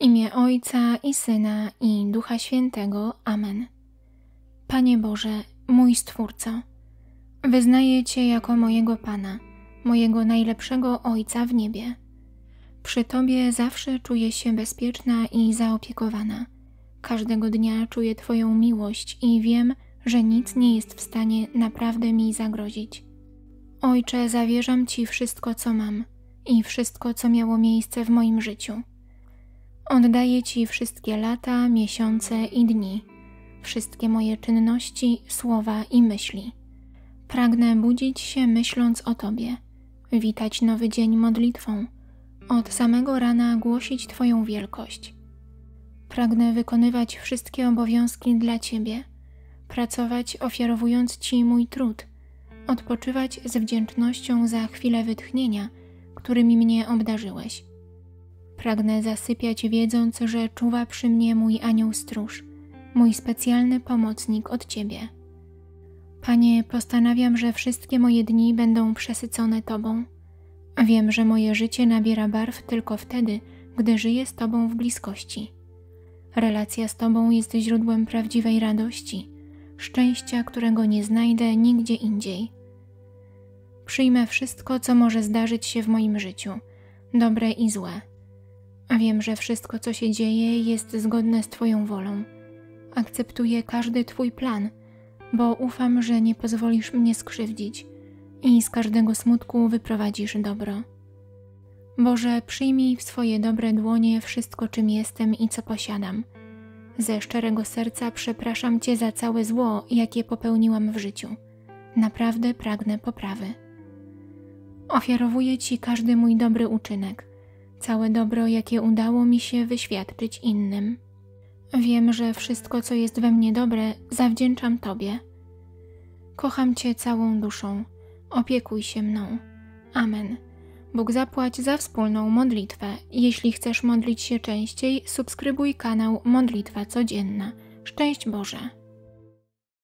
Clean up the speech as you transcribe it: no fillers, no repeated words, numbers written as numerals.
W imię Ojca i Syna i Ducha Świętego. Amen. Panie Boże, mój Stwórco, wyznaję Cię jako mojego Pana, mojego najlepszego Ojca w niebie. Przy Tobie zawsze czuję się bezpieczna i zaopiekowana. Każdego dnia czuję Twoją miłość i wiem, że nic nie jest w stanie naprawdę mi zagrozić. Ojcze, zawierzam Ci wszystko, co mam i wszystko, co miało miejsce w moim życiu. Oddaję Ci wszystkie lata, miesiące i dni, wszystkie moje czynności, słowa i myśli. Pragnę budzić się myśląc o Tobie, witać nowy dzień modlitwą, od samego rana głosić Twoją wielkość. Pragnę wykonywać wszystkie obowiązki dla Ciebie, pracować ofiarowując Ci mój trud, odpoczywać z wdzięcznością za chwile wytchnienia, którymi mnie obdarzyłeś. Pragnę zasypiać wiedząc, że czuwa przy mnie mój anioł stróż, mój specjalny pomocnik od Ciebie. Panie, postanawiam, że wszystkie moje dni będą przesycone Tobą. Wiem, że moje życie nabiera barw tylko wtedy, gdy żyję z Tobą w bliskości. Relacja z Tobą jest źródłem prawdziwej radości, szczęścia, którego nie znajdę nigdzie indziej. Przyjmę wszystko, co może zdarzyć się w moim życiu, dobre i złe. Wiem, że wszystko, co się dzieje, jest zgodne z Twoją wolą. Akceptuję każdy Twój plan, bo ufam, że nie pozwolisz mnie skrzywdzić i z każdego smutku wyprowadzisz dobro. Boże, przyjmij w swoje dobre dłonie wszystko, czym jestem i co posiadam. Ze szczerego serca przepraszam Cię za całe zło, jakie popełniłam w życiu. Naprawdę pragnę poprawy. Ofiarowuję Ci każdy mój dobry uczynek, całe dobro, jakie udało mi się wyświadczyć innym. Wiem, że wszystko, co jest we mnie dobre, zawdzięczam Tobie. Kocham Cię całą duszą. Opiekuj się mną. Amen. Bóg zapłać za wspólną modlitwę. Jeśli chcesz modlić się częściej, subskrybuj kanał Modlitwa Codzienna. Szczęść Boże!